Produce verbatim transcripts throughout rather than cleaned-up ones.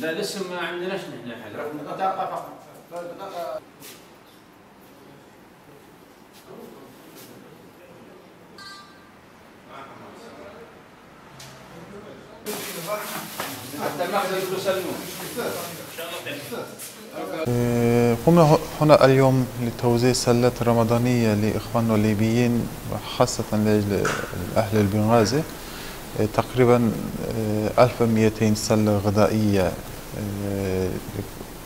لا لسه ما عندناش نحن حل. قمنا هنا اليوم لتوزيع سلات رمضانية لإخواننا الليبيين وخاصة لأهل البنغازي، تقريبا ألف ومئتين سلة غذائية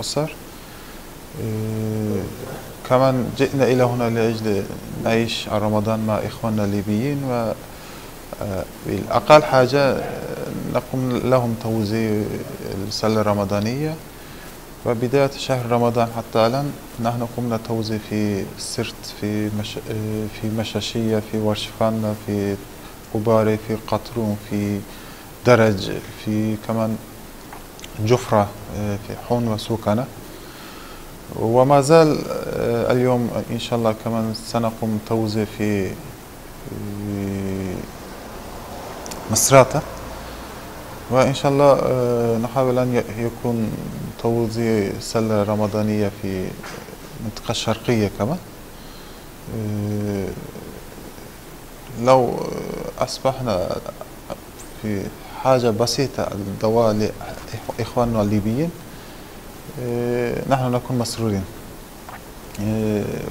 للأسر. كمان جئنا إلى هنا لأجل نعيش على رمضان مع إخواننا الليبيين، والأقل حاجة نقوم لهم توزيع السلة الرمضانية. وبداية شهر رمضان حتى الآن نحن قمنا توزيع في سرت، في مش... في مشاشية، في ورشفانة، في قباري، في قطرون، في درج، في كمان جفرة، في حون وسوكنة. وما زال اليوم إن شاء الله كمان سنقوم توزيع في مصراتة، وإن شاء الله نحاول أن يكون توزيع سلة رمضانية في المنطقة الشرقية كمان. لو أصبحنا في حاجة بسيطة الدواء لإخواننا الليبيين نحن نكون مسرورين،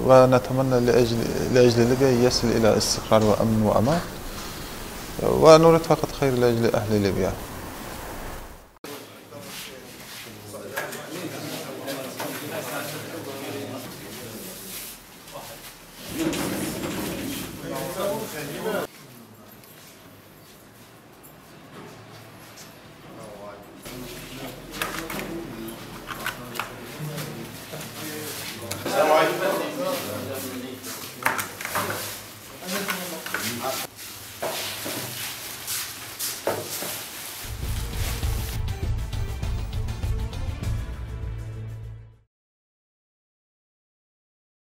ونتمنى لأجل, لأجل ليبيا يصل إلى استقرار وأمن وأمان، ونريد فقط خير لأجل أهل ليبيا.